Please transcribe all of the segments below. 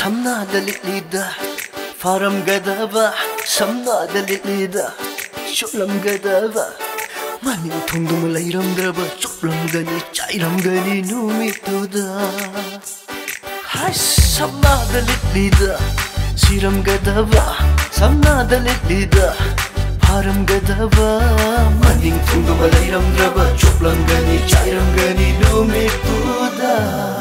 Samnada Litlida, faram gadava. Samnada Litlida, sholam gadava. Manin thundum lairam draba, choplam gani chairam gani numituda. Hai Samnada Litlida, siram gadava. Samnada Litlida, faram gadava. Manin thundum lairam draba, choplam gani chairam gani numituda.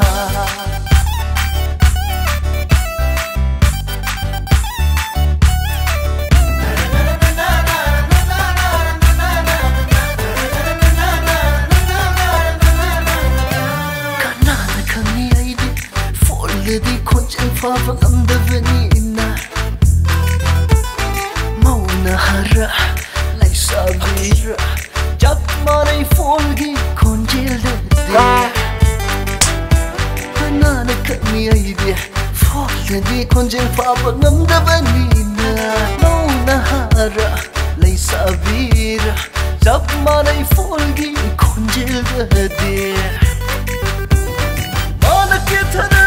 Dedi koçun fafalamda venina Mauna hara Laysa gira Jatmaray folgi Konjilde Hanana kami aydi Fol dedi koçun fafalamda venina Mauna hara Laysa gira Jatmaray folgi Konjilde Bana ketana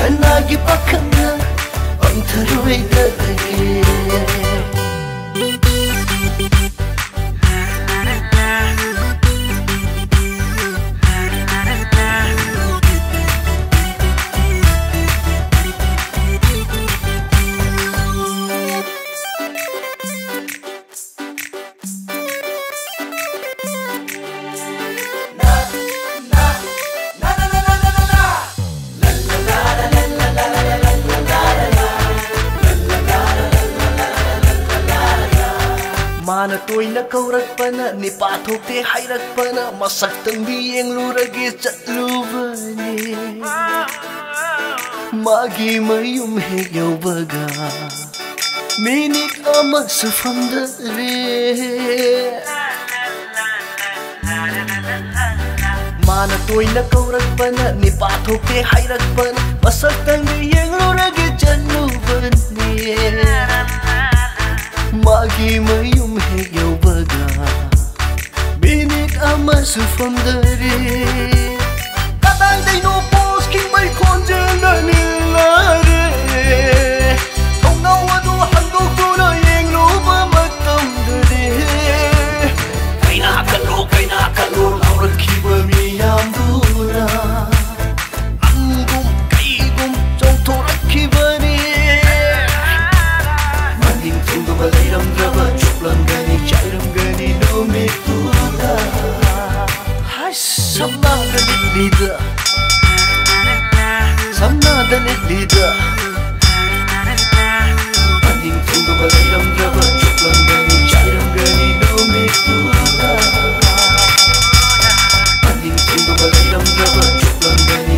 Kanagi pakana Antharoi dage Mana toina kaurakpana, nipathote hairakpana, masaktan biyeng lurage chatluvane. Magi mayum he yaubaga, minik amas famdare. Mana toina kaurakpana, nipathote hairakpana, masaktan biyeng lurage chatluvane. Magi mayum he yaubaga Binik amasu famdari Katang dayno pos ki may konjela nilare Tong na wadu handog duna yeng luba matamdari kayna hakalo Lauran ki ba miyam dura Angum kaygum chong thorak ki ba Samnada Litlida Maning thundum lairam draba choplam gani chairam gani numituda Maning thundum lairam draba choplam gani